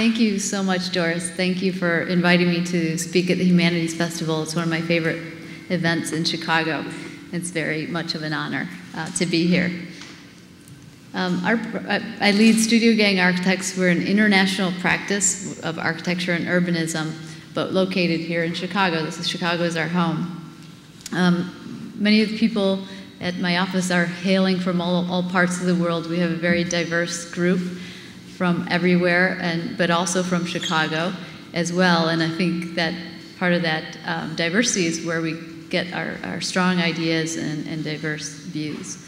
Thank you so much, Doris. Thank you for inviting me to speak at the Humanities Festival. It's one of my favorite events in Chicago. It's very much of an honor to be here. I lead Studio Gang Architects. We're an international practice of architecture and urbanism, but located here in Chicago. Chicago is our home. Many of the people at my office are hailing from all parts of the world. We have a very diverse group from everywhere, but also from Chicago as well. And I think that part of that diversity is where we get our strong ideas and diverse views.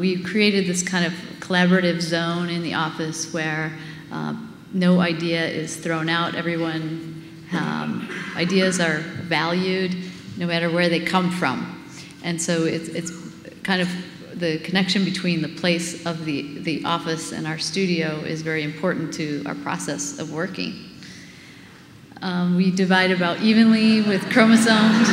We've created this kind of collaborative zone in the office where no idea is thrown out. Ideas are valued no matter where they come from. And so it's kind of the connection between the place of the office and our studio is very important to our process of working. We divide about evenly with chromosomes,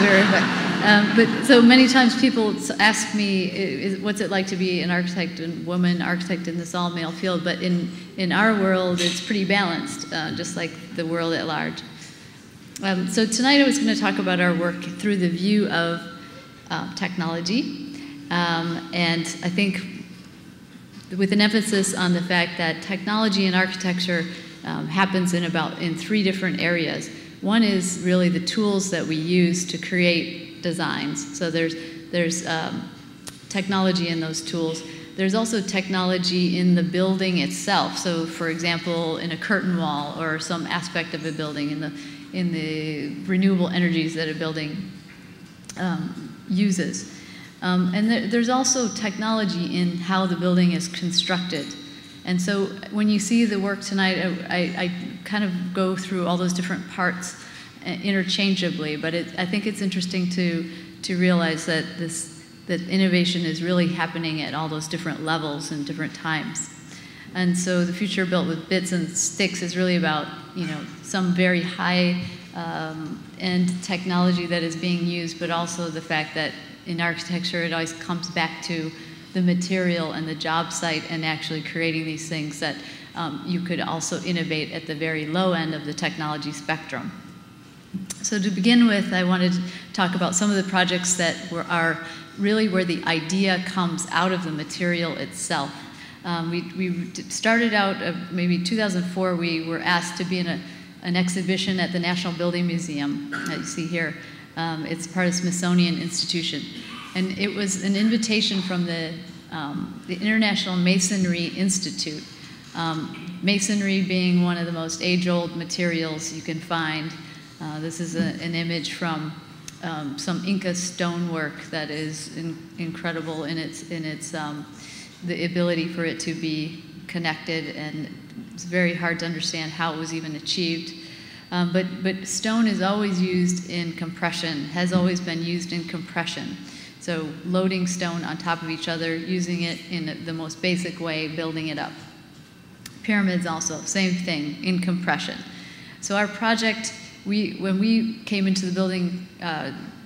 but so many times people ask me, what's it like to be an architect and woman architect in this all-male field? But in our world, it's pretty balanced, just like the world at large. So tonight I was going to talk about our work through the view of technology, and I think with an emphasis on the fact that technology and architecture happens in three different areas. One is really the tools that we use to create designs. So there's technology in those tools. There's also technology in the building itself. So for example, in a curtain wall or some aspect of a building, in the renewable energies that a building uses. And there's also technology in how the building is constructed. And so when you see the work tonight, I kind of go through all those different parts interchangeably, but I think it's interesting to realize that that innovation is really happening at all those different levels and different times. And so the future built with bits and sticks is really about, you know, some very high end technology that is being used, but also the fact that in architecture it always comes back to the material and the job site and actually creating these things that you could also innovate at the very low end of the technology spectrum. So to begin with, I wanted to talk about some of the projects that are really where the idea comes out of the material itself. We started out, maybe 2004, we were asked to be in an exhibition at the National Building Museum that you see here. It's part of the Smithsonian Institution. And it was an invitation from the International Masonry Institute. Masonry being one of the most age-old materials you can find. This is an image from some Inca stonework that is incredible in the ability for it to be connected, and it's very hard to understand how it was even achieved. But stone is always used in compression, has always been used in compression. So loading stone on top of each other, using it in the most basic way, building it up. Pyramids also, same thing, in compression. So our project, when we came into the building,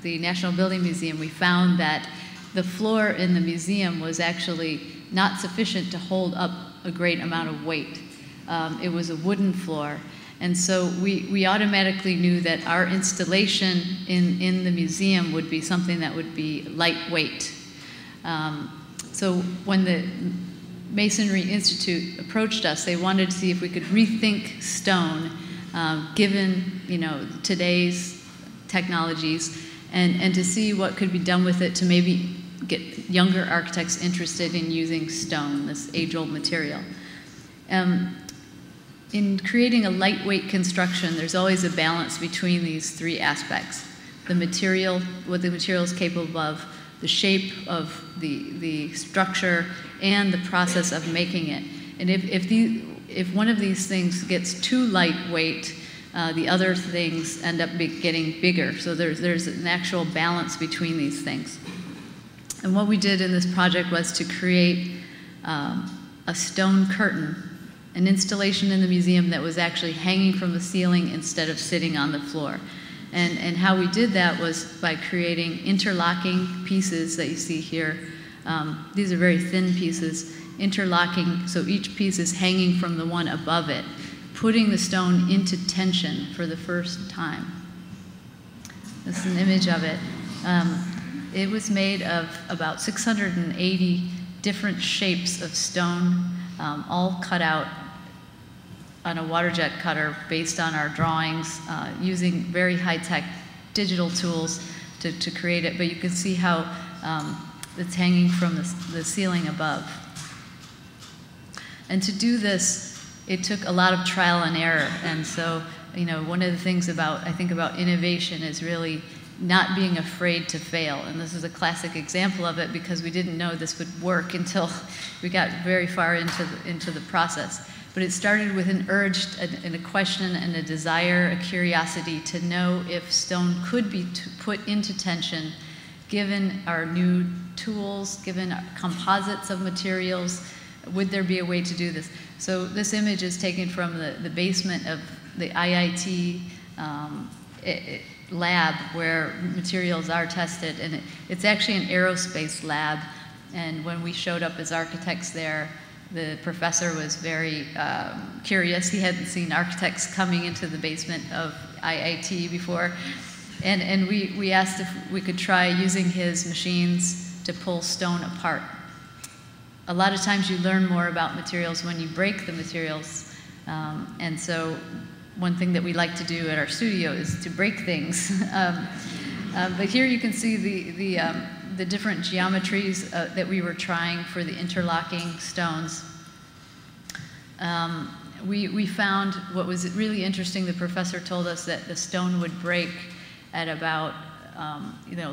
the National Building Museum, we found that the floor in the museum was actually not sufficient to hold up a great amount of weight. It was a wooden floor. And so we automatically knew that our installation in the museum would be something that would be lightweight. So when the Masonry Institute approached us, they wanted to see if we could rethink stone given, you know, today's technologies and to see what could be done with it to maybe get younger architects interested in using stone, this age-old material. In creating a lightweight construction, there's always a balance between these three aspects. The material, what the material is capable of, the shape of the structure, and the process of making it. And if one of these things gets too lightweight, the other things end up getting bigger. So there's an actual balance between these things. And what we did in this project was to create a stone curtain, an installation in the museum that was actually hanging from the ceiling instead of sitting on the floor. And how we did that was by creating interlocking pieces that you see here. These are very thin pieces, interlocking, so each piece is hanging from the one above it. putting the stone into tension for the first time. This is an image of it. It was made of about 680 different shapes of stone, all cut out on a water jet cutter based on our drawings, using very high-tech digital tools to create it. But you can see how it's hanging from the ceiling above. And to do this, it took a lot of trial and error. And so, you know, one of the things about, I think about innovation is really not being afraid to fail. And this is a classic example of it because we didn't know this would work until we got very far into the process. But it started with an urge and a question and a desire, a curiosity to know if stone could be put into tension given our new tools, given our composites of materials. Would there be a way to do this? So this image is taken from the basement of the IIT lab where materials are tested. And it's actually an aerospace lab. And when we showed up as architects there, the professor was very curious. He hadn't seen architects coming into the basement of IIT before. And we asked if we could try using his machines to pull stone apart. A lot of times you learn more about materials when you break the materials. And so one thing that we like to do at our studio is to break things. But here you can see the different geometries that we were trying for the interlocking stones. We found what was really interesting. The professor told us that the stone would break at about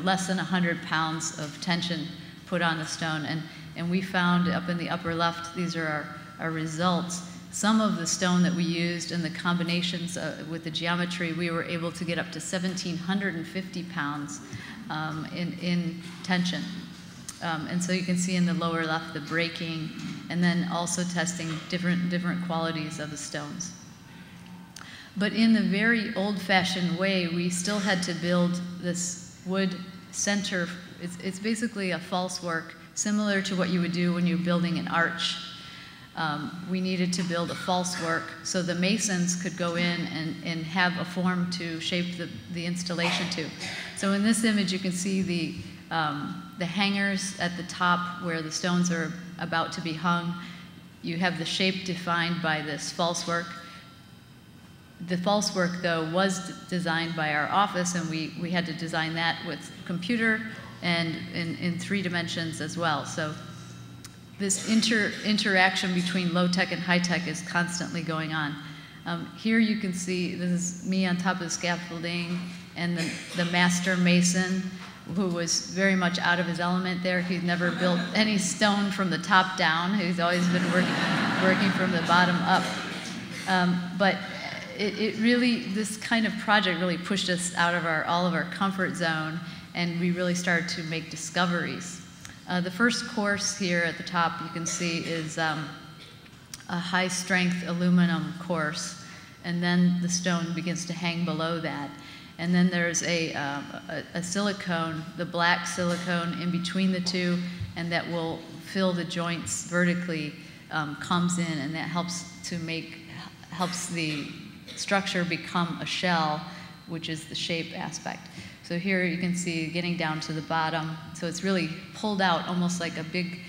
less than 100 pounds of tension put on the stone. And we found up in the upper left, these are our results. Some of the stone that we used and the combinations with the geometry, we were able to get up to 1,750 pounds in tension. And so you can see in the lower left the breaking, and then also testing different qualities of the stones. But in the very old-fashioned way, we still had to build this wood center. It's basically a falsework, similar to what you would do when you're building an arch. We needed to build a falsework so the masons could go in and have a form to shape the installation to. So in this image you can see the hangers at the top where the stones are about to be hung. You have the shape defined by this falsework. The falsework though was designed by our office, and we had to design that with computer and in 3 dimensions as well. So this interaction between low-tech and high-tech is constantly going on. Here you can see, this is me on top of the scaffolding and the master mason, who was very much out of his element there. He's never built any stone from the top down. He's always been working from the bottom up. But it really, this kind of project really pushed us out of all of our comfort zone, and we really started to make discoveries. The first course here at the top you can see is a high-strength aluminum course, and then the stone begins to hang below that. And then there's a silicone, the black silicone in between the two, and that will fill the joints vertically, comes in, and that helps the structure become a shell, which is the shape aspect. So here you can see getting down to the bottom. So it's really pulled out almost like a big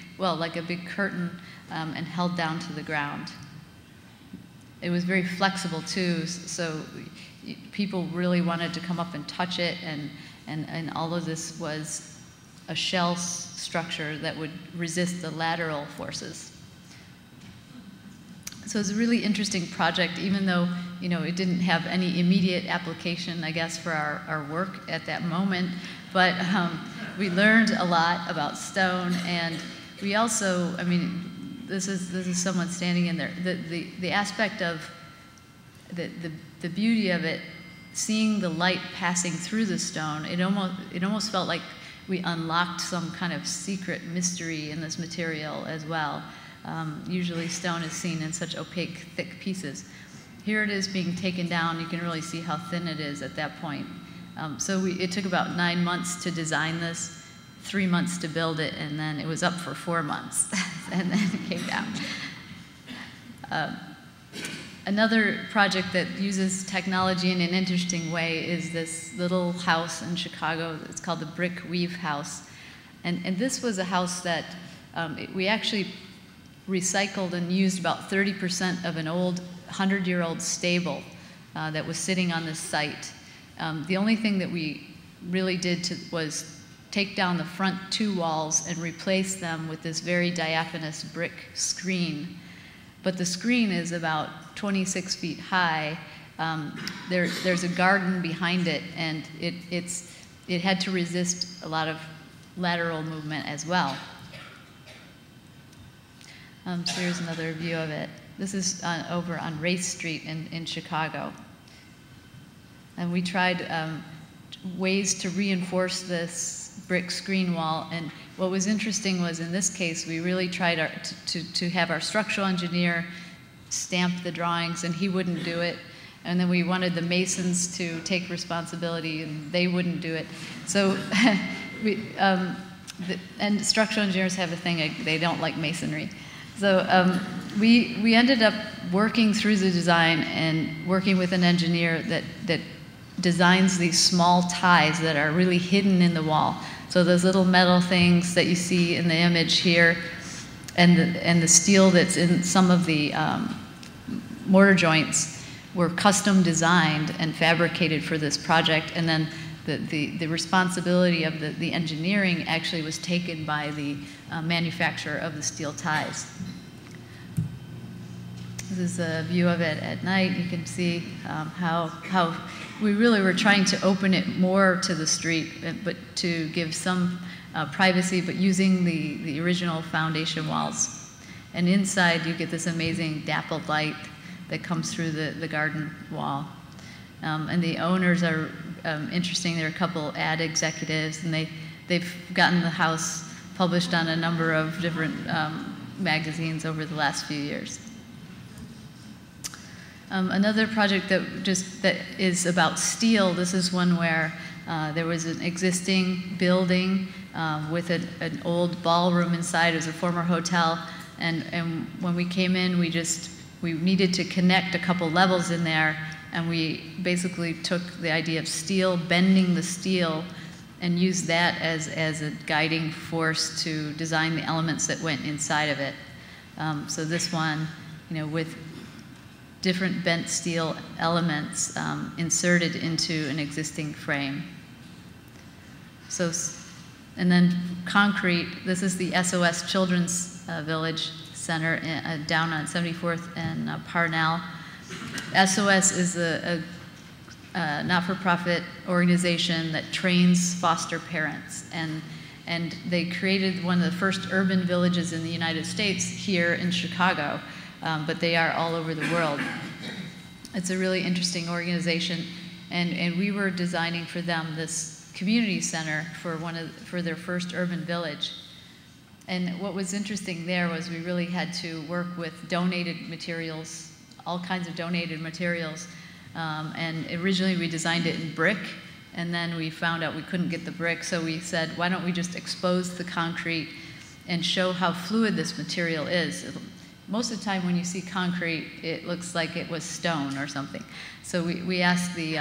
curtain and held down to the ground. It was very flexible too, so people really wanted to come up and touch it, and all of this was a shell structure that would resist the lateral forces. So it's a really interesting project, even though it didn't have any immediate application, I guess, for our work at that moment. But we learned a lot about stone, and we also, I mean, this is someone standing in there. The aspect of the beauty of it, seeing the light passing through the stone, it almost felt like we unlocked some kind of secret mystery in this material as well. Usually stone is seen in such opaque, thick pieces. Here it is being taken down. You can really see how thin it is at that point. It took about 9 months to design this, 3 months to build it, and then it was up for 4 months, and then it came down. Another project that uses technology in an interesting way is this little house in Chicago. It's called the Brick Weave House. And this was a house that we actually recycled and used about 30% of an old 100-year-old stable that was sitting on this site. The only thing that we really did was take down the front two walls and replace them with this very diaphanous brick screen. But the screen is about 26 feet high. There's a garden behind it, and it had to resist a lot of lateral movement as well. So here's another view of it. This is over on Race Street in Chicago. And we tried ways to reinforce this brick screen wall. And what was interesting was, in this case, we really tried to have our structural engineer stamp the drawings, and he wouldn't do it. And then we wanted the masons to take responsibility, and they wouldn't do it. So and structural engineers have a thing, they don't like masonry. So we ended up working through the design and working with an engineer that designs these small ties that are really hidden in the wall. So those little metal things that you see in the image here, and the steel that's in some of the mortar joints were custom designed and fabricated for this project. And then the responsibility of the engineering actually was taken by the manufacturer of the steel ties. This is a view of it at night. You can see how we really were trying to open it more to the street, but to give some privacy, but using the original foundation walls. And inside, you get this amazing dappled light that comes through the garden wall. And the owners are interesting. There are a couple ad executives, and they've gotten the house published on a number of different magazines over the last few years. Another project that is about steel. This is one where there was an existing building with an old ballroom inside. It was a former hotel, and when we came in, we needed to connect a couple levels in there. And we basically took the idea of steel, bending the steel, and used that as a guiding force to design the elements that went inside of it. So this one, with different bent steel elements inserted into an existing frame. So, and then concrete, this is the SOS Children's Village Center down on 74th and Parnell. SOS is a not-for-profit organization that trains foster parents, and they created one of the first urban villages in the United States here in Chicago, but they are all over the world. It's a really interesting organization, and we were designing for them this community center for their first urban village. And what was interesting there was we really had to work with donated materials, all kinds of donated materials. And originally we designed it in brick, and then we found out we couldn't get the brick, so we said, why don't we just expose the concrete and show how fluid this material is. Most of the time when you see concrete, it looks like it was stone or something. So we asked the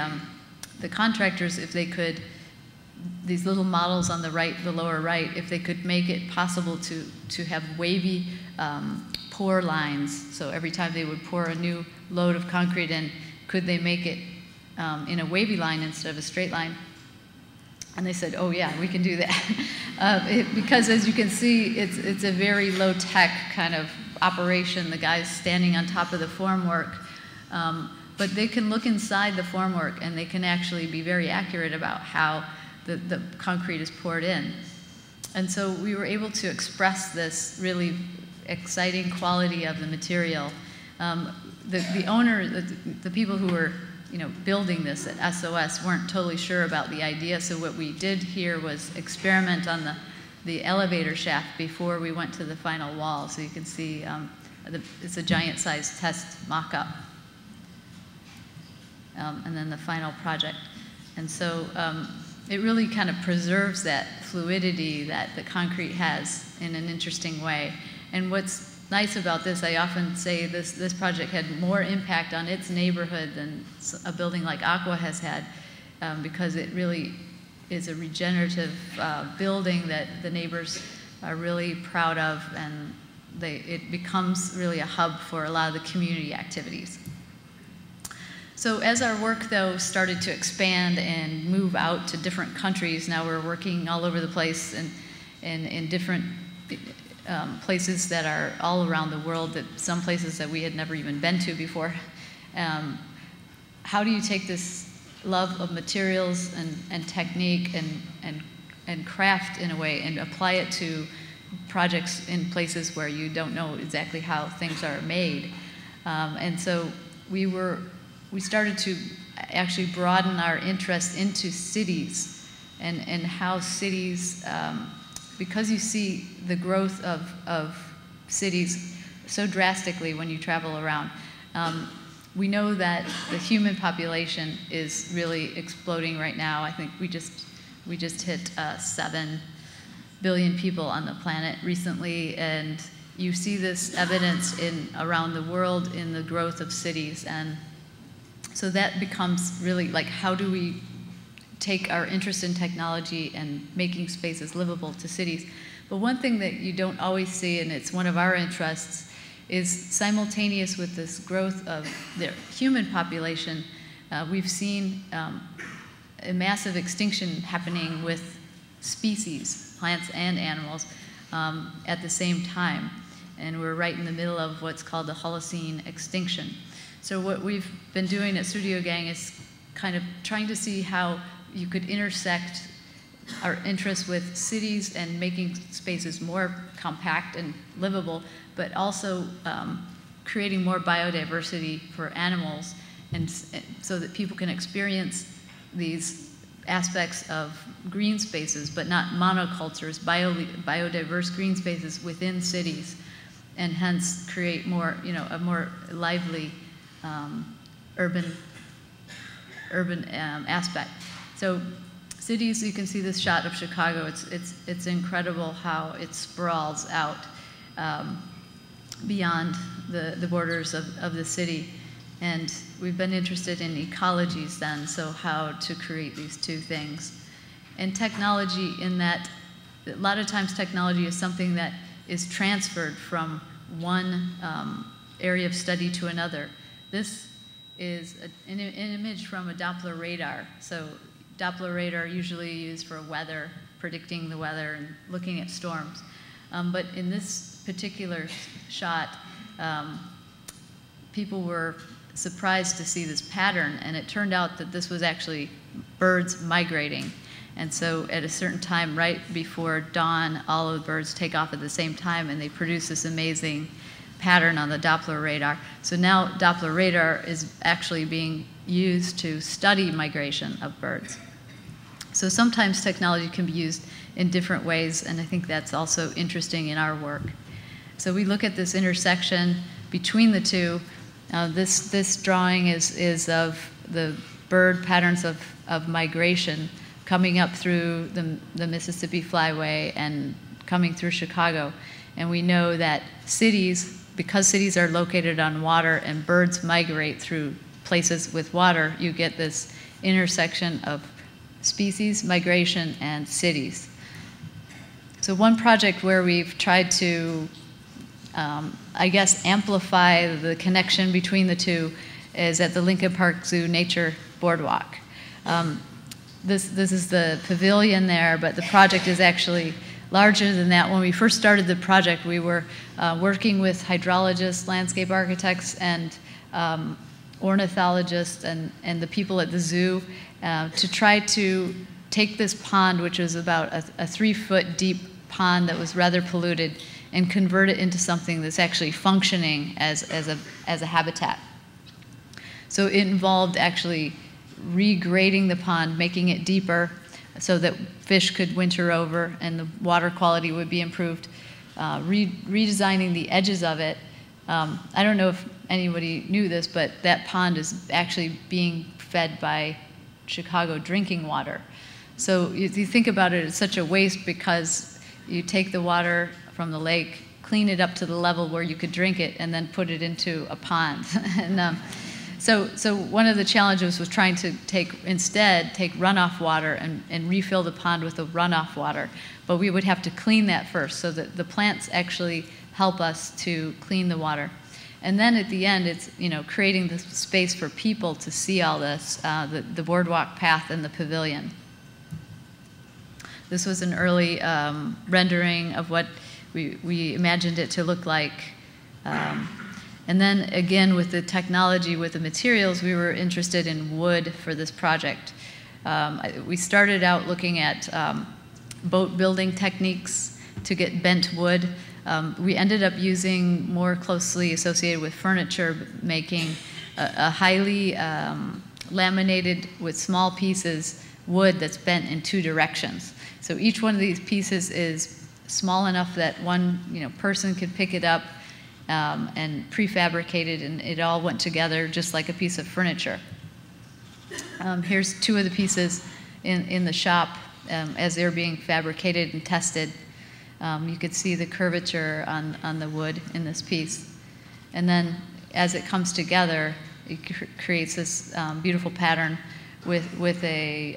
contractors if they could, these little models on the right, the lower right, if they could make it possible to have wavy pour lines. So every time they would pour a new load of concrete in, could they make it in a wavy line instead of a straight line? And they said, oh yeah, we can do that. Because as you can see, it's a very low-tech kind of operation. The guy's standing on top of the formwork. But they can look inside the formwork, and they can actually be very accurate about how the concrete is poured in. And so we were able to express this really exciting quality of the material. The owner, the people who were building this at SOS weren't totally sure about the idea, so what we did here was experiment on the elevator shaft before we went to the final wall. So you can see it's a giant size test mock-up. And then the final project. And so it really kind of preserves that fluidity that the concrete has in an interesting way. And what's nice about this, I often say this project had more impact on its neighborhood than a building like Aqua has had, because it really is a regenerative building that the neighbors are really proud of, and it becomes really a hub for a lot of the community activities. So as our work, though, started to expand and move out to different countries, now we're working all over the place and in different places that are all around the world, that some places that we had never even been to before. How do you take this love of materials and technique and craft in a way and apply it to projects in places where you don't know exactly how things are made? And so we started to actually broaden our interest into cities and how cities, because you see the growth of cities so drastically when you travel around. We know that the human population is really exploding right now. I think we just hit 7 billion people on the planet recently, and you see this evidence around the world in the growth of cities. And so that becomes really like, how do we take our interest in technology and making spaces livable to cities? But one thing that you don't always see, and it's one of our interests, is simultaneous with this growth of the human population, we've seen a massive extinction happening with species, plants and animals, at the same time. And we're right in the middle of what's called the Holocene extinction. So what we've been doing at Studio Gang is kind of trying to see how you could intersect our interest with cities and making spaces more compact and livable, but also creating more biodiversity for animals, and so that people can experience these aspects of green spaces, but not monocultures, biodiverse green spaces within cities, and hence create more, a more lively urban aspect. So cities, you can see this shot of Chicago. It's incredible how it sprawls out beyond the borders of the city. And we've been interested in ecologies then, so how to create these two things. And technology, in that a lot of times technology is something that is transferred from one area of study to another. This is an image from a Doppler radar. So Doppler radar usually used for weather, predicting the weather and looking at storms. But in this particular shot, people were surprised to see this pattern, and it turned out that this was actually birds migrating. And so at a certain time, right before dawn, all of the birds take off at the same time, and they produce this amazing pattern on the Doppler radar. So now Doppler radar is actually being used to study migration of birds. So sometimes technology can be used in different ways, and I think that's also interesting in our work. So we look at this intersection between the two. This drawing is of the bird patterns of migration coming up through the Mississippi Flyway and coming through Chicago. And we know that cities, because cities are located on water and birds migrate through places with water, you get this intersection of species, migration, and cities. So one project where we've tried to, I guess, amplify the connection between the two is at the Lincoln Park Zoo Nature Boardwalk. This is the pavilion there, but the project is actually larger than that. When we first started the project, we were working with hydrologists, landscape architects, and ornithologists and the people at the zoo to try to take this pond, which was about a 3-foot deep pond that was rather polluted, and convert it into something that's actually functioning as a habitat. So it involved actually regrading the pond, making it deeper so that fish could winter over and the water quality would be improved, redesigning the edges of it. I don't know if anybody knew this, but that pond is actually being fed by Chicago drinking water. So if you think about it, it's such a waste, because you take the water from the lake, clean it up to the level where you could drink it, and then put it into a pond. And so one of the challenges was trying to instead take runoff water and refill the pond with the runoff water. But we would have to clean that first, so that the plants actually help us to clean the water. And then at the end, it's, you know, creating the space for people to see all this, the boardwalk path and the pavilion. This was an early rendering of what we imagined it to look like. And then again, with the technology, with the materials, we were interested in wood for this project. We started out looking at boat building techniques to get bent wood. We ended up using more closely associated with furniture making, a highly laminated with small pieces wood that's bent in two directions. So each one of these pieces is small enough that one person could pick it up and prefabricated, and it all went together just like a piece of furniture. Here's two of the pieces in the shop as they're being fabricated and tested. You could see the curvature on the wood in this piece. And then as it comes together, it creates this beautiful pattern with a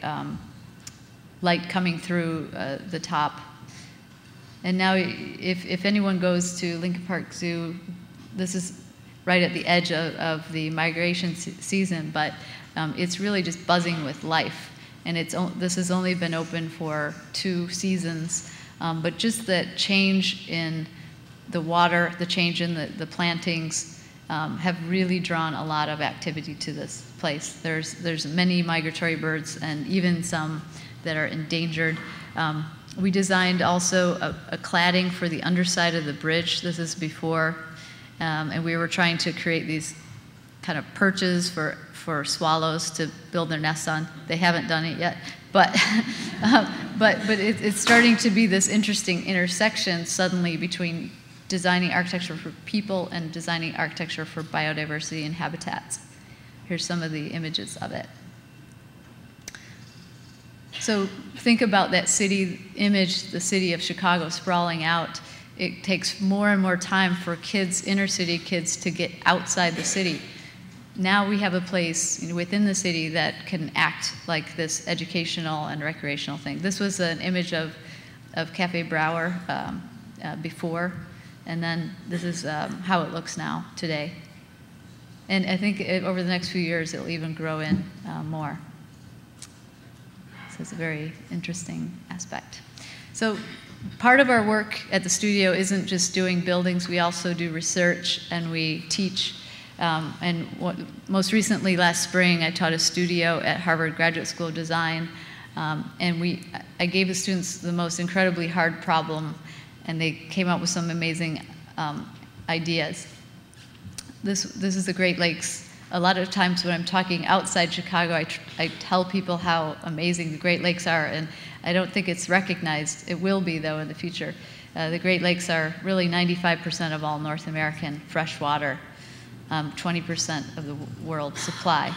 light coming through the top. And now if anyone goes to Lincoln Park Zoo, this is right at the edge of the migration season, but it's really just buzzing with life. And this has only been open for 2 seasons. But just the change in the water, the change in the plantings have really drawn a lot of activity to this place. There's many migratory birds, and even some that are endangered. We designed also a cladding for the underside of the bridge. This is before, and we were trying to create these kind of perches for swallows to build their nests on. They haven't done it yet, but it's starting to be this interesting intersection suddenly between designing architecture for people and designing architecture for biodiversity and habitats. Here's some of the images of it. So think about that city image, the city of Chicago sprawling out. It takes more and more time for kids, inner city kids, to get outside the city. Now we have a place within the city that can act like this educational and recreational thing. This was an image of Cafe Brouwer before, and then this is how it looks now today. And I think over the next few years, it'll even grow in more. So it's a very interesting aspect. So part of our work at the studio isn't just doing buildings. We also do research, and we teach. And most recently, last spring, I taught a studio at Harvard Graduate School of Design, and I gave the students the most incredibly hard problem, and they came up with some amazing ideas. This is the Great Lakes. A lot of times when I'm talking outside Chicago, I tell people how amazing the Great Lakes are, and I don't think it's recognized. It will be, though, in the future. The Great Lakes are really 95% of all North American fresh water. 20% of the world's supply.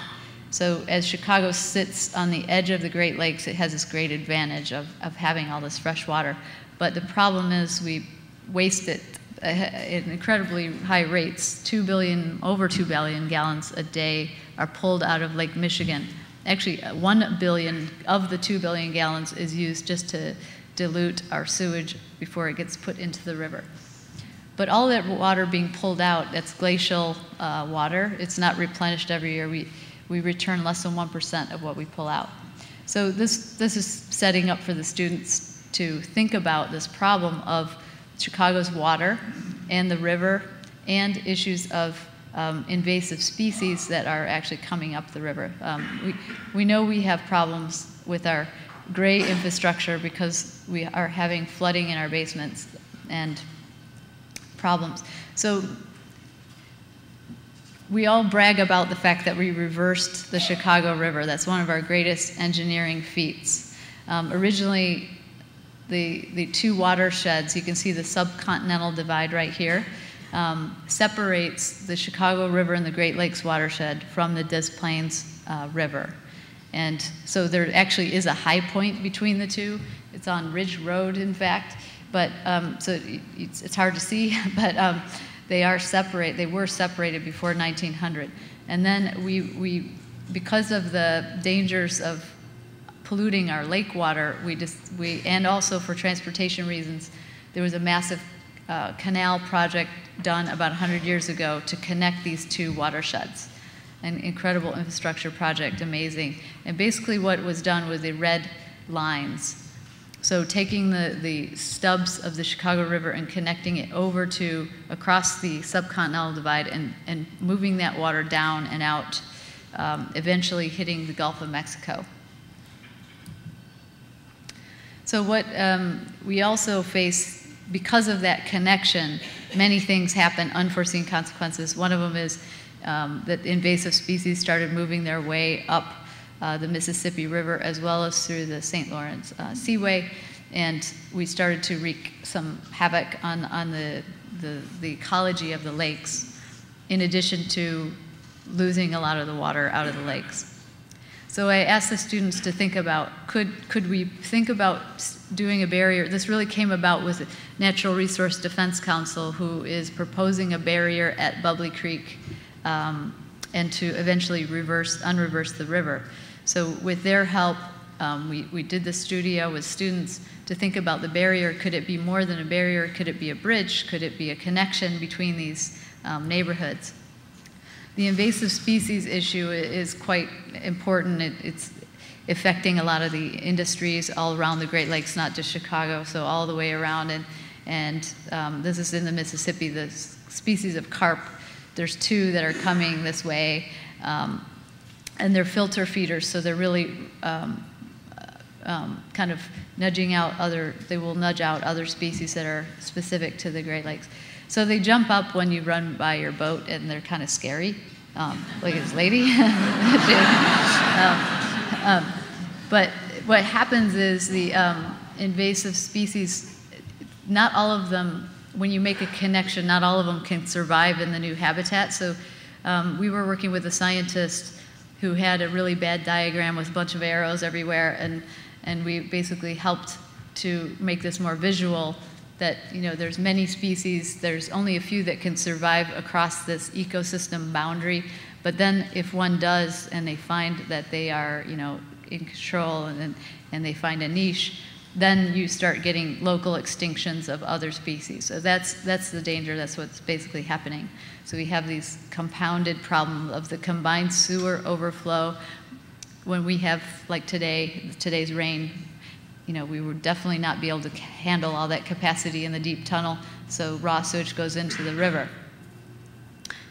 So as Chicago sits on the edge of the Great Lakes, it has this great advantage of having all this fresh water. But the problem is we waste it at incredibly high rates. 2 billion, over 2 billion gallons a day are pulled out of Lake Michigan. Actually, 1 billion of the 2 billion gallons is used just to dilute our sewage before it gets put into the river. But all that water being pulled out, that's glacial water. It's not replenished every year. We return less than 1% of what we pull out. So this is setting up for the students to think about this problem of Chicago's water and the river and issues of invasive species that are actually coming up the river. We know we have problems with our gray infrastructure because we are having flooding in our basements and problems. So we all brag about the fact that we reversed the Chicago River. That's one of our greatest engineering feats. Originally, the two watersheds, you can see the subcontinental divide right here, separates the Chicago River and the Great Lakes watershed from the Des Plaines River. And so there actually is a high point between the two. It's on Ridge Road, in fact. But so it's hard to see, but they are separate. They were separated before 1900, and then we because of the dangers of polluting our lake water, we and also for transportation reasons, there was a massive canal project done about 100 years ago to connect these two watersheds. An incredible infrastructure project, amazing. And basically what was done was they red lines. So taking the stubs of the Chicago River and connecting it over to across the subcontinental divide and moving that water down and out, eventually hitting the Gulf of Mexico. So what we also face, because of that connection, many things happen, unforeseen consequences. One of them is that invasive species started moving their way up the Mississippi River as well as through the St. Lawrence Seaway, and we started to wreak some havoc on the ecology of the lakes, in addition to losing a lot of the water out of the lakes. So I asked the students to think about, could we think about doing a barrier? This really came about with Natural Resource Defense Council, who is proposing a barrier at Bubbly Creek and to eventually unreverse the river. So with their help, we did the studio with students to think about the barrier. Could it be more than a barrier? Could it be a bridge? Could it be a connection between these neighborhoods? The invasive species issue is quite important. It's affecting a lot of the industries all around the Great Lakes, not just Chicago, so all the way around. And this is in the Mississippi, the species of carp. There's two that are coming this way, and they're filter feeders, so they're really kind of nudging out other, they will nudge out other species that are specific to the Great Lakes. So they jump up when you run by your boat, and they're kind of scary, like this lady. But what happens is the invasive species, not all of them, when you make a connection, not all of them can survive in the new habitat. So we were working with a scientist who had a really bad diagram with a bunch of arrows everywhere, and we basically helped to make this more visual, that there's many species, there's only a few that can survive across this ecosystem boundary, but then if one does and they find that they are in control and they find a niche, then you start getting local extinctions of other species. So that's the danger, that's what's basically happening. So we have these compounded problems of the combined sewer overflow. When we have, like today's rain, we would definitely not be able to handle all that capacity in the deep tunnel, so raw sewage goes into the river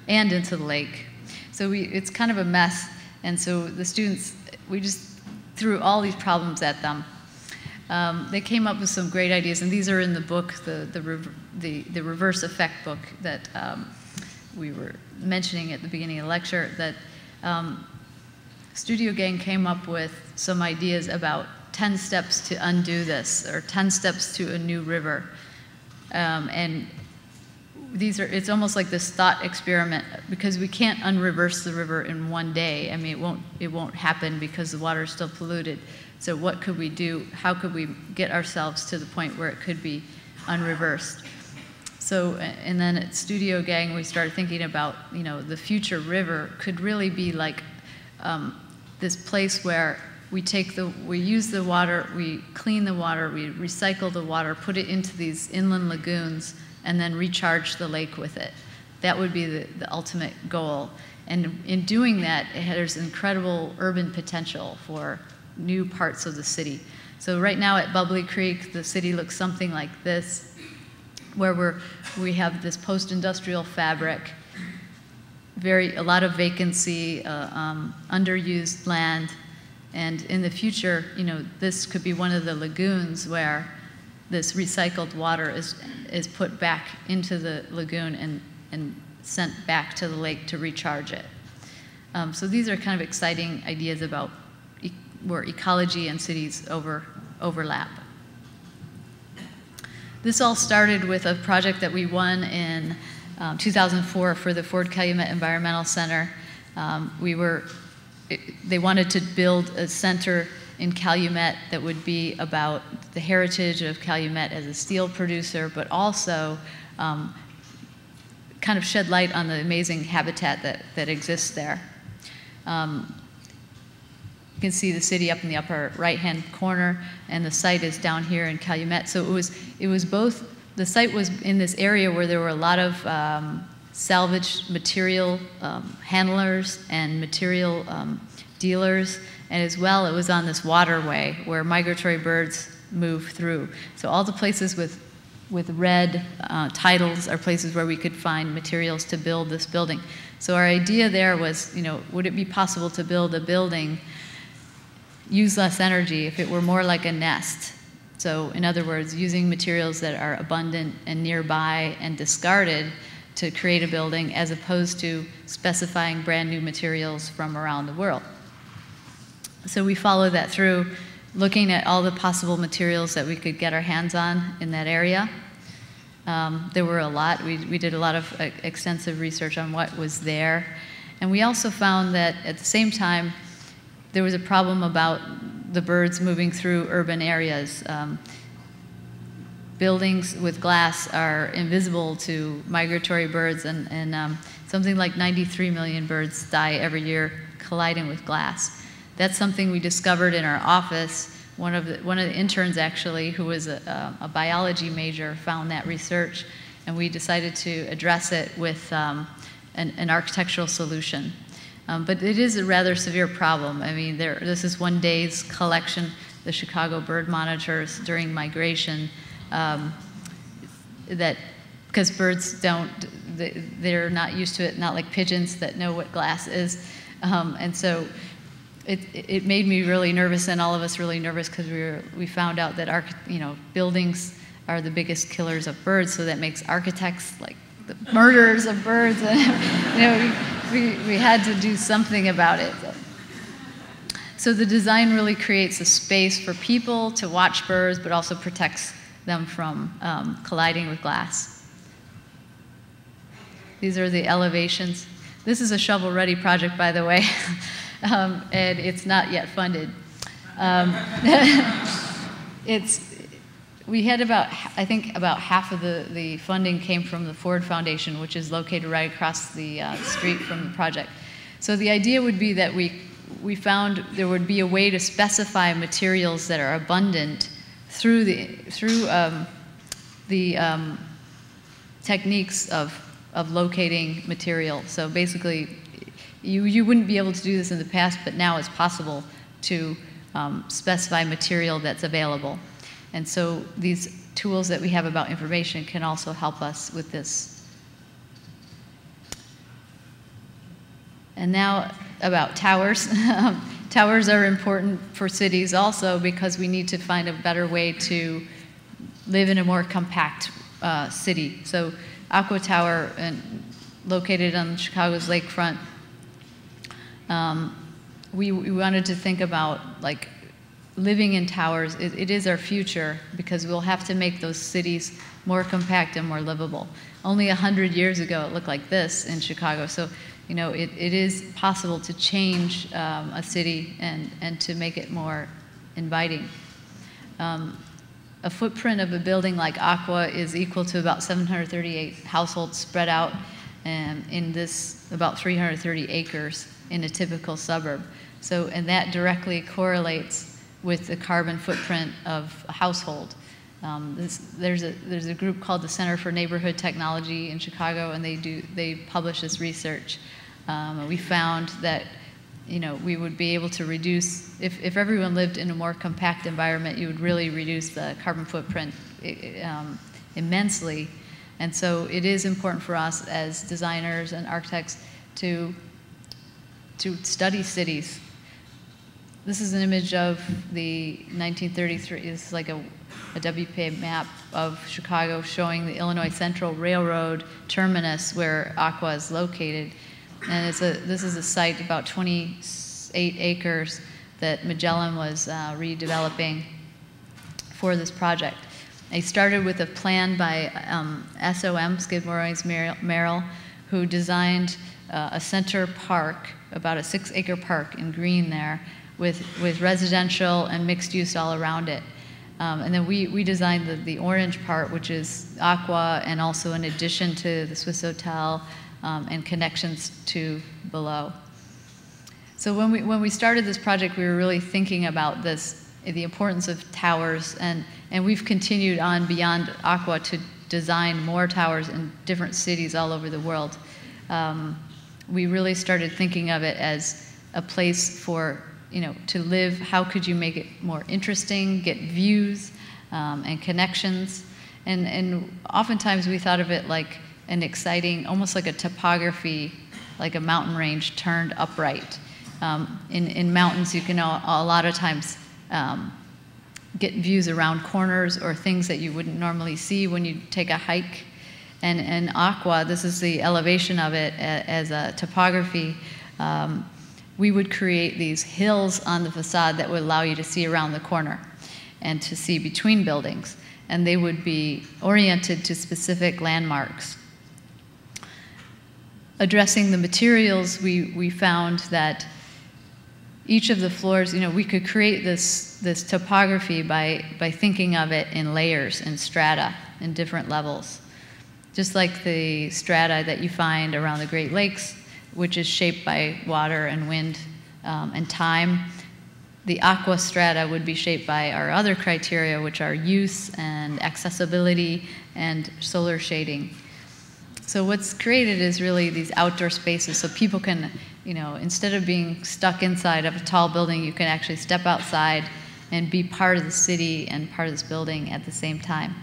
and into the lake. So it's kind of a mess, and so the students, we just threw all these problems at them. They came up with some great ideas, and these are in the book, the reverse effect book that we were mentioning at the beginning of the lecture, that Studio Gang came up with some ideas about 10 steps to undo this, or 10 steps to a new river. And these are, it's almost like this thought experiment, because we can't unreverse the river in one day. I mean, it won't happen because the water is still polluted. So what could we do? How could we get ourselves to the point where it could be unreversed? So, and then at Studio Gang, we started thinking about, the future river could really be like this place where we use the water, we clean the water, we recycle the water, put it into these inland lagoons, and then recharge the lake with it. That would be the ultimate goal. And in doing that, there's incredible urban potential for new parts of the city. So right now at Bubbly Creek, the city looks something like this, where we have this post-industrial fabric, a lot of vacancy, underused land. And in the future, this could be one of the lagoons where this recycled water is put back into the lagoon and sent back to the lake to recharge it. So these are kind of exciting ideas about where ecology and cities overlap. This all started with a project that we won in 2004 for the Ford Calumet Environmental Center. They wanted to build a center in Calumet that would be about, the heritage of Calumet as a steel producer, but also kind of shed light on the amazing habitat that exists there. You can see the city up in the upper right-hand corner, and the site is down here in Calumet. So it was both, the site was in this area where there were a lot of salvage material handlers and material dealers, and as well it was on this waterway where migratory birds move through. So all the places with red titles are places where we could find materials to build this building. So our idea there was, you know, would it be possible to build a building, use less energy if it were more like a nest? So in other words, using materials that are abundant and nearby and discarded to create a building, as opposed to specifying brand new materials from around the world. So we followed that through, looking at all the possible materials that we could get our hands on in that area. There were a lot. We did a lot of extensive research on what was there. And we also found that at the same time, there was a problem about the birds moving through urban areas. Buildings with glass are invisible to migratory birds, and something like 93 million birds die every year colliding with glass. That's something we discovered in our office. One of the interns, actually, who was a biology major, found that research, and we decided to address it with an architectural solution. But it is a rather severe problem. I mean, this is one day's collection, the Chicago bird monitors during migration, that because birds don't, they're not used to it, not like pigeons that know what glass is. And so it made me really nervous, and all of us really nervous, because we found out that buildings are the biggest killers of birds, so that makes architects like the murderers of birds. And, you know, we had to do something about it. So the design really creates a space for people to watch birds, but also protects them from colliding with glass. These are the elevations. This is a shovel-ready project, by the way, and it's not yet funded. We had about, I think, about half of the funding came from the Ford Foundation, which is located right across the street from the project. So the idea would be that we found there would be a way to specify materials that are abundant through the techniques of locating material. So basically, you wouldn't be able to do this in the past, but now it's possible to specify material that's available. And so these tools that we have about information can also help us with this. And now about towers. Towers are important for cities also, because we need to find a better way to live in a more compact city. So Aqua Tower, located on Chicago's lakefront, we wanted to think about, like, living in towers. It is our future, because we'll have to make those cities more compact and more livable. Only 100 years ago it looked like this in Chicago. So, you know, it is possible to change a city and to make it more inviting. A footprint of a building like Aqua is equal to about 738 households spread out in this about 330 acres in a typical suburb. So, and that directly correlates with the carbon footprint of a household. There's a group called the Center for Neighborhood Technology in Chicago, and they publish this research. We found that, you know, we would be able to reduce, if everyone lived in a more compact environment, you would really reduce the carbon footprint immensely. And so it is important for us as designers and architects to study cities. This is an image of the 1933, this is like a WPA map of Chicago showing the Illinois Central Railroad terminus where Aqua is located. And this is a site about 28 acres that Magellan was redeveloping for this project. They started with a plan by SOM, Skidmore, Owings, Merrill, who designed a center park, about a 6-acre park in green there, with residential and mixed use all around it. And then we designed the orange part, which is Aqua, and also in addition to the Swissotel and connections to below. So when we started this project, we were really thinking about this, the importance of towers, and we've continued on beyond Aqua to design more towers in different cities all over the world. We really started thinking of it as a place for, you know, to live. How could you make it more interesting, get views and connections? And oftentimes we thought of it like an exciting, almost like a topography, like a mountain range turned upright. In mountains, you can a lot of times get views around corners or things that you wouldn't normally see when you take a hike. And Aqua, this is the elevation of it as a topography. We would create these hills on the facade that would allow you to see around the corner and to see between buildings. And they would be oriented to specific landmarks. Addressing the materials, we found that each of the floors, you know, we could create this topography by thinking of it in layers and strata in different levels. Just like the strata that you find around the Great Lakes, which is shaped by water and wind and time. The Aqua strata would be shaped by our other criteria, which are use and accessibility and solar shading. So what's created is really these outdoor spaces so people can, you know, instead of being stuck inside of a tall building, you can actually step outside and be part of the city and part of this building at the same time.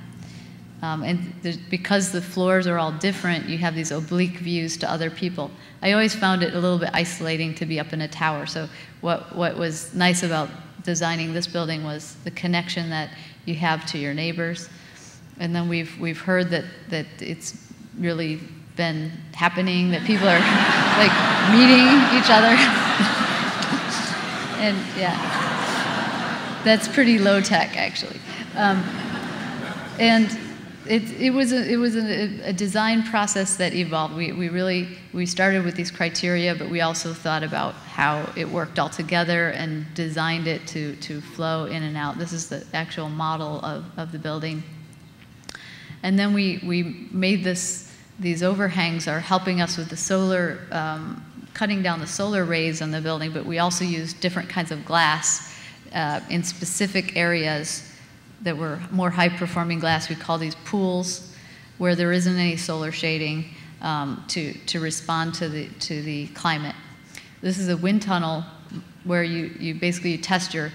And because the floors are all different, you have these oblique views to other people. I always found it a little bit isolating to be up in a tower. So what was nice about designing this building was the connection that you have to your neighbors. And then we've heard that it's really been happening, that people are like meeting each other. And yeah, that's pretty low tech actually. And it was a design process that evolved. We started with these criteria, but we also thought about how it worked all together and designed it to flow in and out. This is the actual model of the building. And then we made these overhangs are helping us with the solar, cutting down the solar rays on the building, but we also used different kinds of glass in specific areas that were more high-performing glass. We call these pools, where there isn't any solar shading to respond to the climate. This is a wind tunnel where you basically test your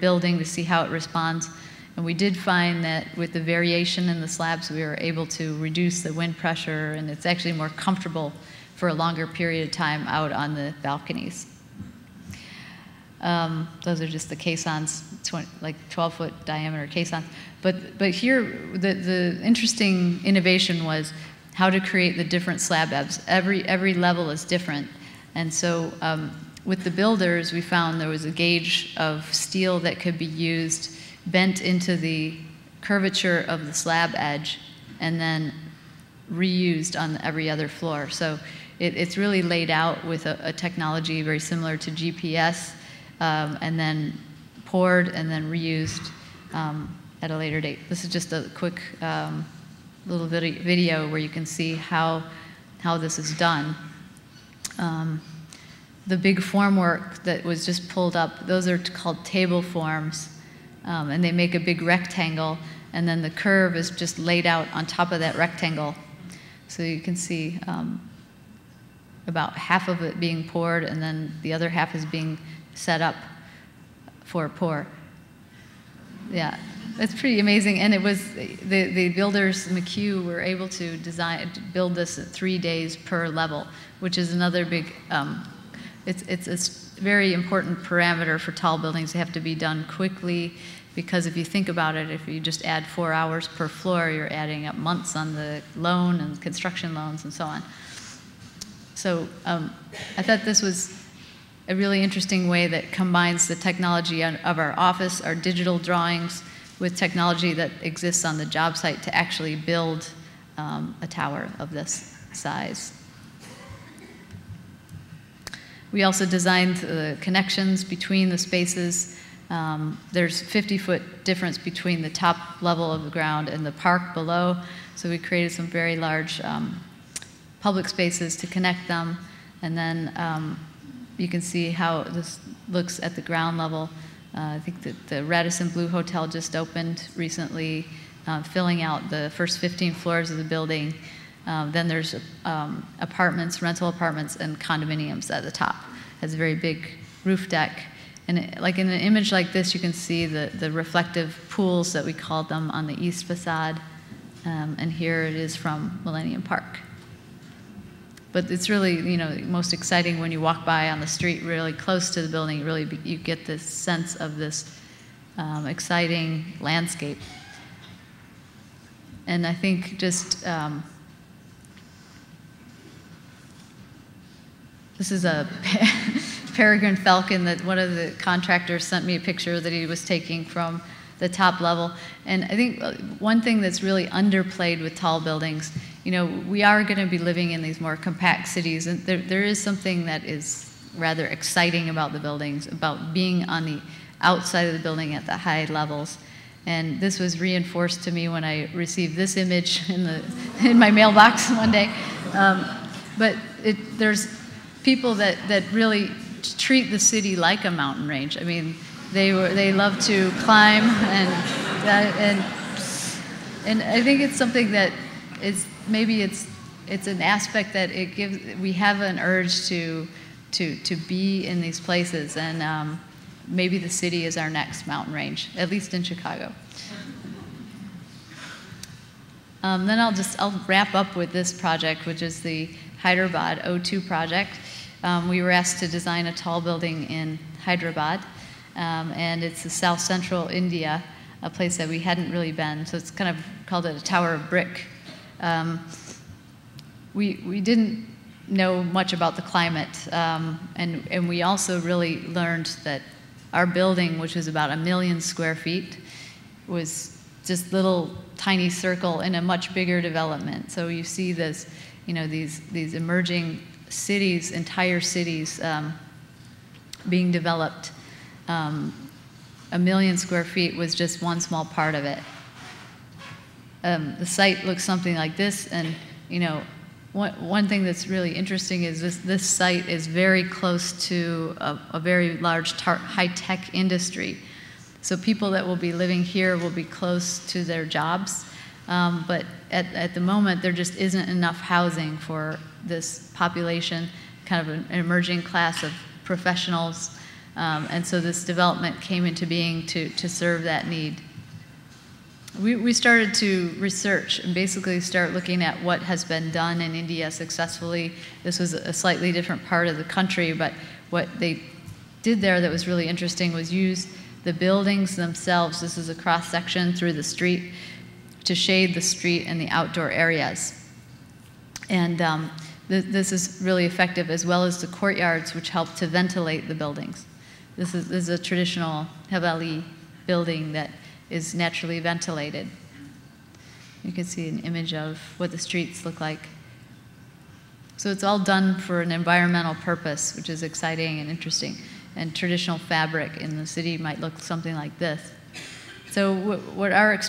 building to see how it responds. And we did find that with the variation in the slabs, we were able to reduce the wind pressure, and it's actually more comfortable for a longer period of time out on the balconies. Those are just the caissons, like 12-foot diameter caissons. But here, the interesting innovation was how to create the different slab abs. Every level is different. And so with the builders, we found there was a gauge of steel that could be used, bent into the curvature of the slab edge, and then reused on every other floor. So it's really laid out with a technology very similar to GPS, and then poured and then reused at a later date. This is just a quick little video where you can see how this is done. The big formwork that was just pulled up, those are called table forms, and they make a big rectangle, and then the curve is just laid out on top of that rectangle. So you can see about half of it being poured, and then the other half is being set up for pour. Yeah, that's pretty amazing. And it was the builders, McHugh, were able to build this at 3 days per level, which is another big, it's a very important parameter for tall buildings. They have to be done quickly, because if you think about it, if you just add 4 hours per floor, you're adding up months on the loan and construction loans and so on. So I thought this was a really interesting way that combines the technology of our office, our digital drawings, with technology that exists on the job site to actually build a tower of this size. We also designed the connections between the spaces There's 50-foot difference between the top level of the ground and the park below, so we created some very large public spaces to connect them. And then you can see how this looks at the ground level. I think that the Radisson Blue Hotel just opened recently, filling out the first 15 floors of the building. Then there's apartments, rental apartments, and condominiums at the top. It has a very big roof deck. And it, like in an image like this, you can see the reflective pools that we called them on the east facade. And here it is from Millennium Park. But it's really, you know, most exciting when you walk by on the street really close to the building. Really, you get this sense of this exciting landscape. And I think just this is a peregrine falcon that one of the contractors sent me a picture that he was taking from the top level. And I think one thing that's really underplayed with tall buildings, you know, we are going to be living in these more compact cities, and there is something that is rather exciting about the buildings, about being on the outside of the building at the high levels. And this was reinforced to me when I received this image in my mailbox one day. But there's people that really treat the city like a mountain range. I mean, they love to climb, and I think it's something that is maybe it's an aspect that it gives. We have an urge to be in these places, and maybe the city is our next mountain range, at least in Chicago. Then I'll wrap up with this project, which is the Hyderabad O2 project. We were asked to design a tall building in Hyderabad. And it's the south central India, a place that we hadn't really been, so it's kind of called it a tower of brick. We didn't know much about the climate, and we also really learned that our building, which was about 1 million square feet, was just little tiny circle in a much bigger development. So you see this, you know, these emerging cities, entire cities being developed. 1 million square feet was just one small part of it. The site looks something like this, and you know, one thing that's really interesting is this site is very close to a very large high-tech industry. So people that will be living here will be close to their jobs, but at the moment there just isn't enough housing for this population, kind of an emerging class of professionals. And so this development came into being to serve that need. We started to research and basically start looking at what has been done in India successfully. This was a slightly different part of the country, but what they did there that was really interesting was use the buildings themselves, this is a cross section through the street, to shade the street and the outdoor areas. And this is really effective, as well as the courtyards, which help to ventilate the buildings. This is a traditional Haveli building that is naturally ventilated. You can see an image of what the streets look like. So it's all done for an environmental purpose, which is exciting and interesting. And traditional fabric in the city might look something like this. So what our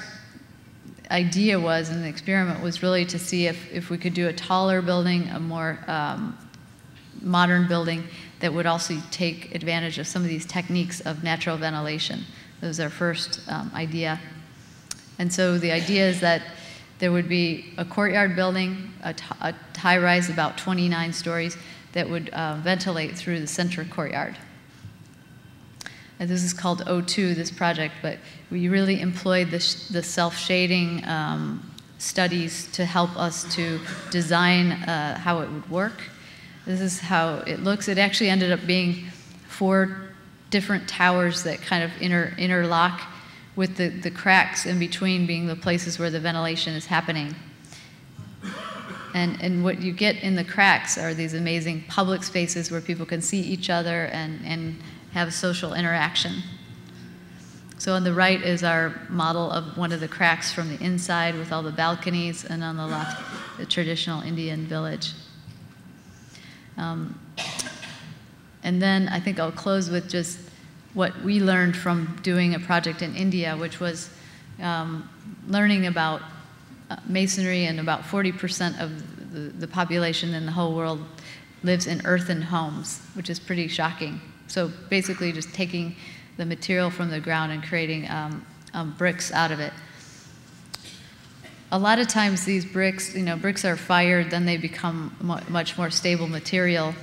idea was in the experiment was really to see if we could do a taller building, a more modern building that would also take advantage of some of these techniques of natural ventilation. That was our first idea. And so the idea is that there would be a courtyard building, a high rise about 29 stories, that would ventilate through the center courtyard. And this is called O2, this project, but we really employed the self-shading studies to help us to design how it would work. This is how it looks. It actually ended up being 4 different towers that kind of interlock, with the cracks in between being the places where the ventilation is happening. And what you get in the cracks are these amazing public spaces where people can see each other and have social interaction. So on the right is our model of one of the cracks from the inside with all the balconies, and on the left, the traditional Indian village. And then I think I'll close with just what we learned from doing a project in India, which was learning about masonry, and about 40% of the population in the whole world lives in earthen homes, which is pretty shocking. So basically just taking the material from the ground and creating bricks out of it. A lot of times these bricks, bricks are fired, then they become much more stable material.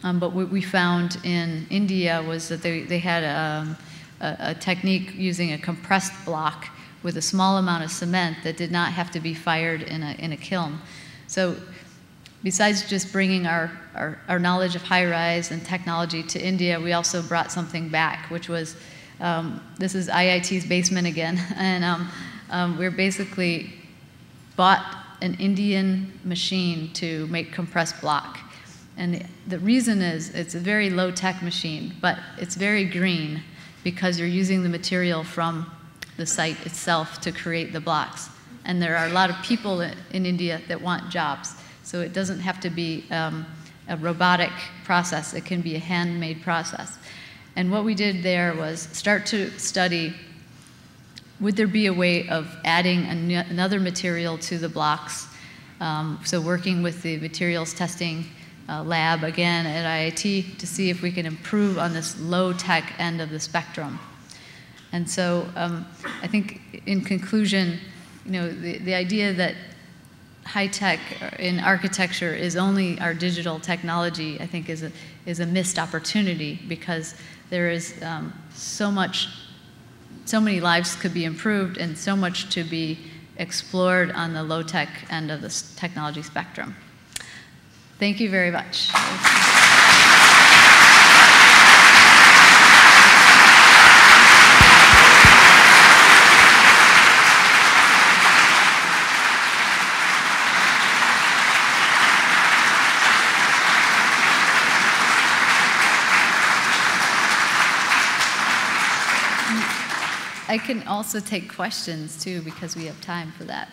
But what we found in India was that they had a technique using a compressed block with a small amount of cement that did not have to be fired in a kiln. So besides just bringing our knowledge of high-rise and technology to India, we also brought something back, which was, this is IIT's basement again, and we basically bought an Indian machine to make compressed block. And the reason is it's a very low-tech machine, but it's very green because you're using the material from the site itself to create the blocks. And there are a lot of people in India that want jobs. So it doesn't have to be a robotic process. It can be a handmade process. And what we did there was start to study, would there be a way of adding another material to the blocks? So working with the materials testing lab again at IIT to see if we can improve on this low-tech end of the spectrum. And so I think in conclusion, the idea that high-tech in architecture is only our digital technology, I think is a missed opportunity, because there is so many lives could be improved and so much to be explored on the low-tech end of this technology spectrum. Thank you very much. I can also take questions, too, because we have time for that.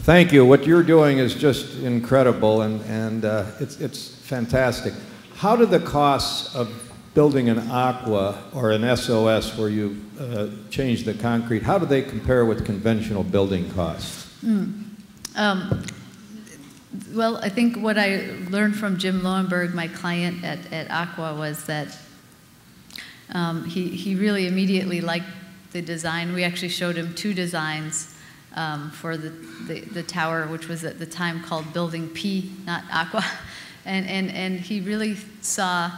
Thank you. What you're doing is just incredible, and it's fantastic. How do the costs of building an Aqua or an SOS, where you change the concrete, how do they compare with conventional building costs? Well, I think what I learned from Jim Lowenberg, my client at Aqua, was that he really immediately liked the design. We actually showed him two designs for the tower, which was at the time called Building P, not Aqua. And he really saw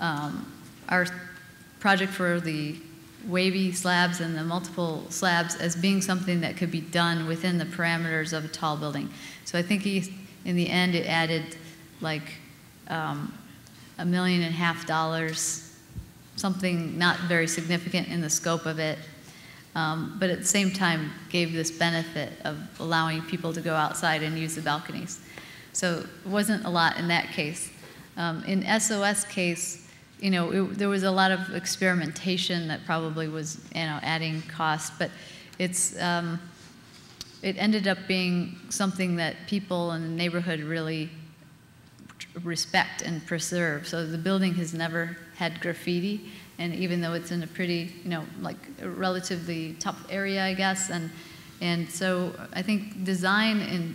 our project for the wavy slabs and the multiple slabs as being something that could be done within the parameters of a tall building. So I think he, in the end, it added like $1.5 million, something not very significant in the scope of it, but at the same time gave this benefit of allowing people to go outside and use the balconies. So it wasn't a lot in that case. In SOS case, there was a lot of experimentation that probably was, adding cost, but it's it ended up being something that people in the neighborhood really respect and preserve. So the building has never had graffiti, and even though it's in a pretty, like a relatively tough area, I guess, and so I think design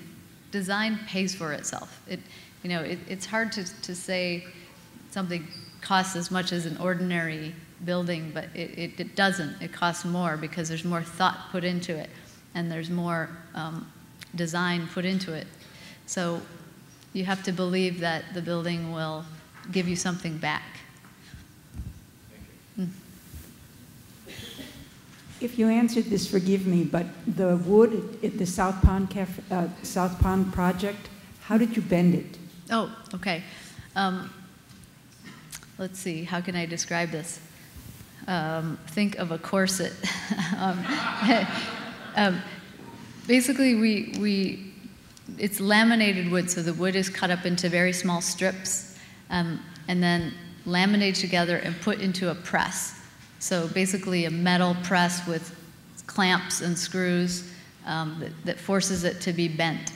pays for itself. It's hard to say something costs as much as an ordinary building, but it doesn't. It costs more because there's more thought put into it, and there's more design put into it. So you have to believe that the building will give you something back. Thank you. If you answered this, forgive me, but the wood at the South Pond, South Pond project, how did you bend it? Oh, okay. Let's see, how can I describe this? Think of a corset. Basically, it's laminated wood, so the wood is cut up into very small strips and then laminated together and put into a press. So basically a metal press with clamps and screws that forces it to be bent.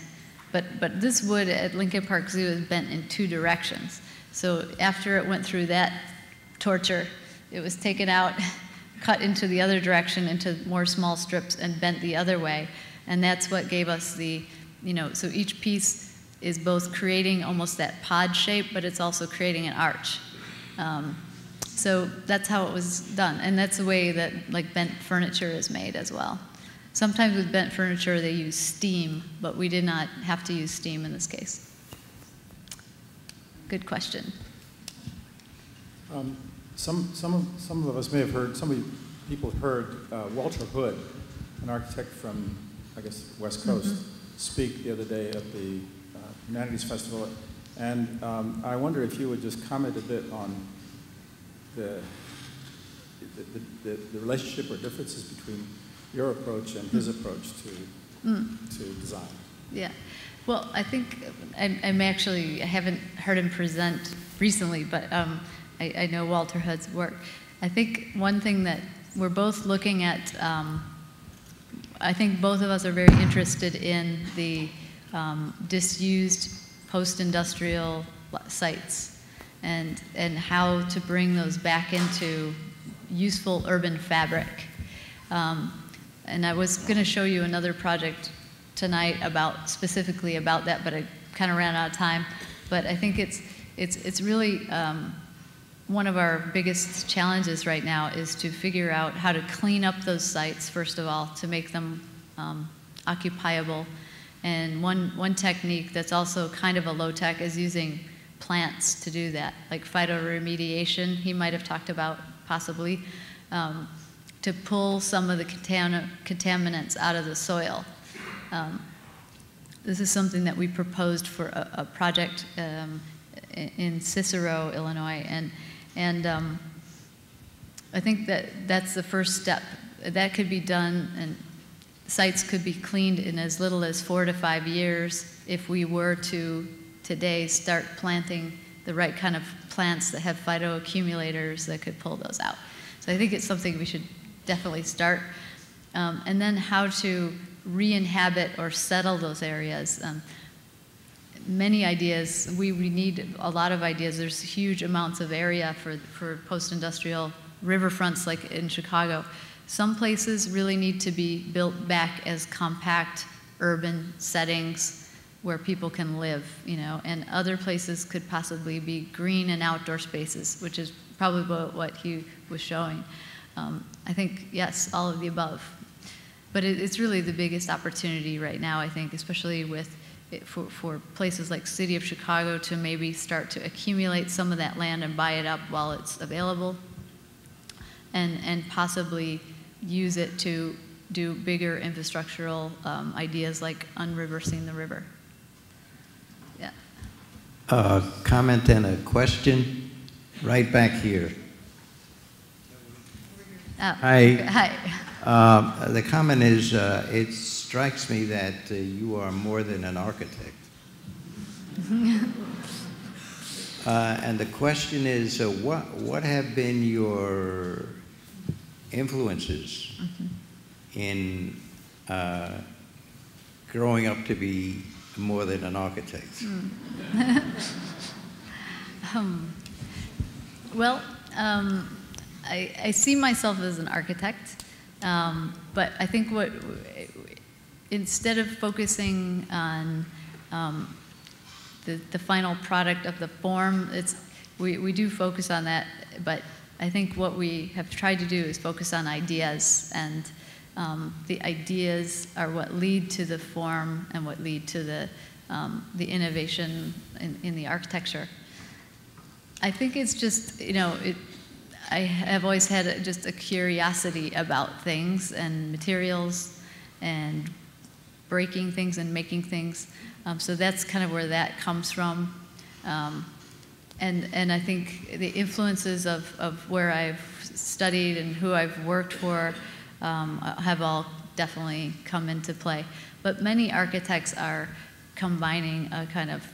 But this wood at Lincoln Park Zoo is bent in two directions. So after it went through that torture. It was taken out, cut into the other direction, into more small strips, and bent the other way. And that's what gave us the, you know, so each piece is both creating almost that pod shape, but it's also creating an arch. So that's how it was done. And that's the way that like bent furniture is made as well. Sometimes with bent furniture, they use steam, but we did not have to use steam in this case. Good question. Some of us may have heard, some of you people have heard Walter Hood, an architect from, I guess, West Coast, speak the other day at the Humanities Festival. And I wonder if you would just comment a bit on the relationship or differences between your approach and his approach to design. Yeah. Well, I think I haven't heard him present recently, but I know Walter Hood's work. I think one thing that we're both looking at, I think both of us are very interested in the disused post-industrial sites and how to bring those back into useful urban fabric. And I was going to show you another project tonight about specifically about that, but I kind of ran out of time. But I think it's really one of our biggest challenges right now is to figure out how to clean up those sites, first of all, to make them occupiable. And one technique that's also kind of a low tech is using plants to do that, like phytoremediation, he might have talked about possibly, to pull some of the contaminants out of the soil. This is something that we proposed for a project in Cicero, Illinois, and I think that that's the first step. That could be done, and sites could be cleaned in as little as 4 to 5 years if we were to today start planting the right kind of plants that have phytoaccumulators that could pull those out. So I think it's something we should definitely start. And then how to re-inhabit or settle those areas. Many ideas, we need a lot of ideas. There's huge amounts of area for post-industrial riverfronts like in Chicago. Some places really need to be built back as compact urban settings where people can live, you know, and other places could possibly be green and outdoor spaces, which is probably what he was showing. I think, yes, all of the above. But it's really the biggest opportunity right now, I think, especially with for places like City of Chicago to maybe start to accumulate some of that land and buy it up while it's available and possibly use it to do bigger infrastructural ideas like unreversing the river. Yeah. Comment and a question right back here. Oh, hi. Hi. The comment is, it strikes me that you are more than an architect. And the question is, what have been your influences in growing up to be more than an architect? Well, I see myself as an architect. But I think instead of focusing on the final product of the form, we do focus on that, but I think what we have tried to do is focus on ideas, and the ideas are what lead to the form and what lead to the innovation in the architecture. I think it's just, you know, I have always had just a curiosity about things and materials and breaking things and making things. So that's kind of where that comes from. And I think the influences of where I've studied and who I've worked for have all definitely come into play. But many architects are combining a kind of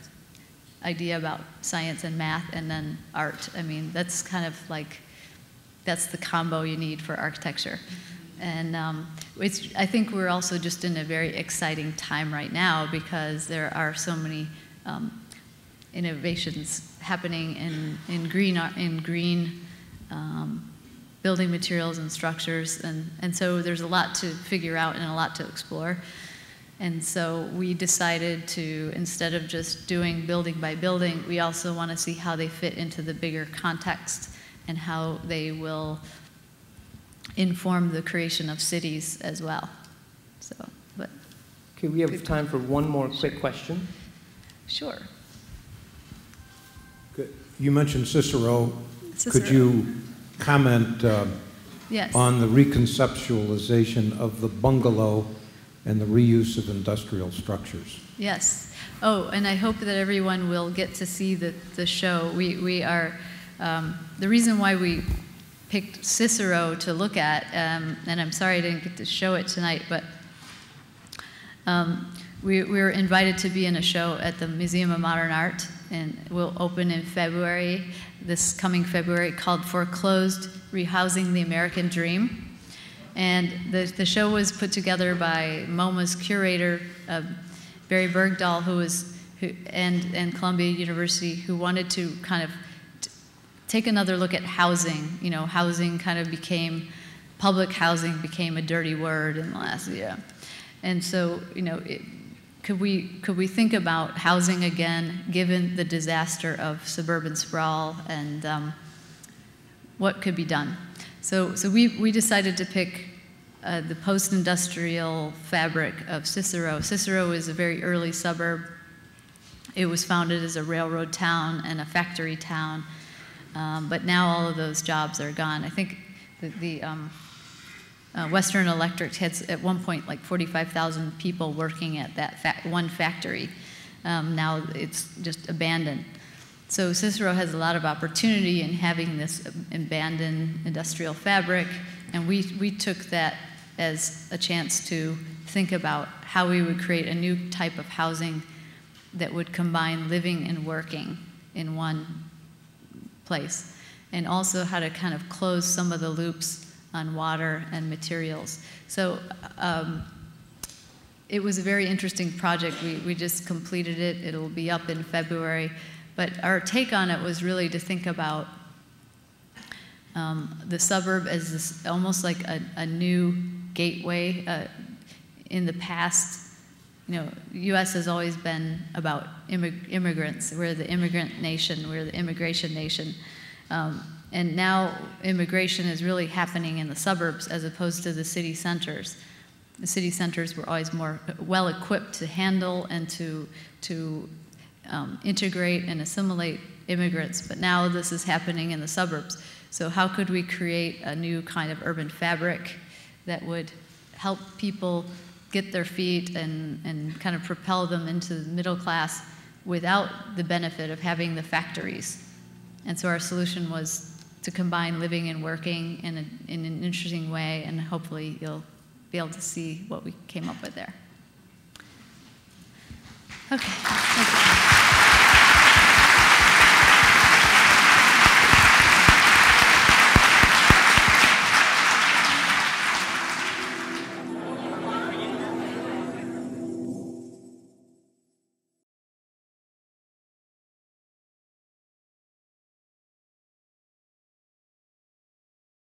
idea about science and math and then art. I mean, that's kind of like, that's the combo you need for architecture. And I think we're also just in a very exciting time right now because there are so many innovations happening in green building materials and structures, and so there's a lot to figure out and a lot to explore. And so we decided to, instead of just doing building by building, we also want to see how they fit into the bigger context and how they will inform the creation of cities as well. So, but okay, we have time for one more quick question. Sure. Good. You mentioned Cicero. Could you comment yes, on the reconceptualization of the bungalow and the reuse of industrial structures? Yes. Oh, and I hope that everyone will get to see the show. We are, the reason why we picked Cicero to look at, and I'm sorry I didn't get to show it tonight, but we were invited to be in a show at the Museum of Modern Art, and we'll open in February, this coming February, called Foreclosed, Rehousing the American Dream. And the show was put together by MoMA's curator, Barry Bergdahl, and Columbia University, who wanted to kind of take another look at housing. You know, housing kind of became, public housing became a dirty word in the last year. And so, you know, could we think about housing again, given the disaster of suburban sprawl, and what could be done? So we decided to pick the post-industrial fabric of Cicero. Cicero is a very early suburb. It was founded as a railroad town and a factory town, but now all of those jobs are gone. I think the Western Electric had at one point like 45,000 people working at that one factory. Now it's just abandoned. So Cicero has a lot of opportunity in having this abandoned industrial fabric, and we took that as a chance to think about how we would create a new type of housing that would combine living and working in one place, and also how to kind of close some of the loops on water and materials. So it was a very interesting project. We just completed it. It'll be up in February. But our take on it was really to think about the suburb as this, almost like a new gateway. In the past, you know, U.S. has always been about immigrants. We're the immigrant nation. We're the immigration nation. And now immigration is really happening in the suburbs as opposed to the city centers. The city centers were always more well-equipped to handle and to integrate and assimilate immigrants, but now this is happening in the suburbs. So how could we create a new kind of urban fabric that would help people get their feet and kind of propel them into the middle class without the benefit of having the factories? And so our solution was to combine living and working in an interesting way, and hopefully you'll be able to see what we came up with there. Okay.